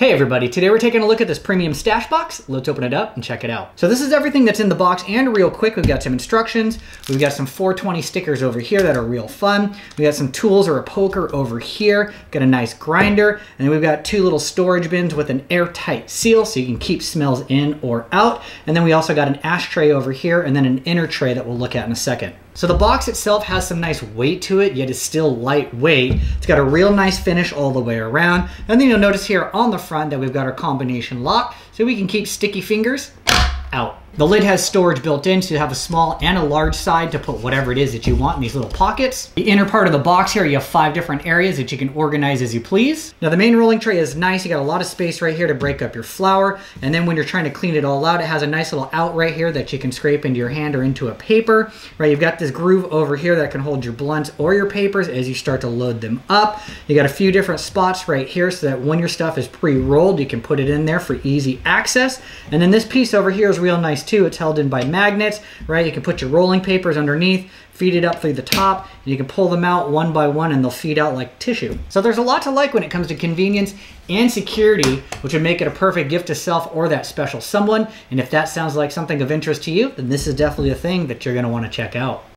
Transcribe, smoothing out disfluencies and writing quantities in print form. Hey everybody, today we're taking a look at this premium stash box. Let's open it up and check it out. So this is everything that's in the box, and real quick, we've got some instructions. We've got some 420 stickers over here that are real fun. We got some tools or a poker over here. Got a nice grinder, and we've got two little storage bins with an airtight seal so you can keep smells in or out. And then we also got an ashtray over here and then an inner tray that we'll look at in a second. So the box itself has some nice weight to it, yet it's still lightweight. It's got a real nice finish all the way around. And then you'll notice here on the front that we've got our combination lock so we can keep sticky fingers out. The lid has storage built in, so you have a small and a large side to put whatever it is that you want in these little pockets. The inner part of the box here, you have 5 different areas that you can organize as you please. Now the main rolling tray is nice. You got a lot of space right here to break up your flour. And then when you're trying to clean it all out, it has a nice little out right here that you can scrape into your hand or into a paper, right? You've got this groove over here that can hold your blunts or your papers as you start to load them up. You got a few different spots right here so that when your stuff is pre-rolled, you can put it in there for easy access. And then this piece over here is real nice too. It's held in by magnets, right? You can put your rolling papers underneath, feed it up through the top, and you can pull them out one by one and they'll feed out like tissue. So there's a lot to like when it comes to convenience and security, which would make it a perfect gift to self or that special someone. And if that sounds like something of interest to you, then this is definitely a thing that you're going to want to check out.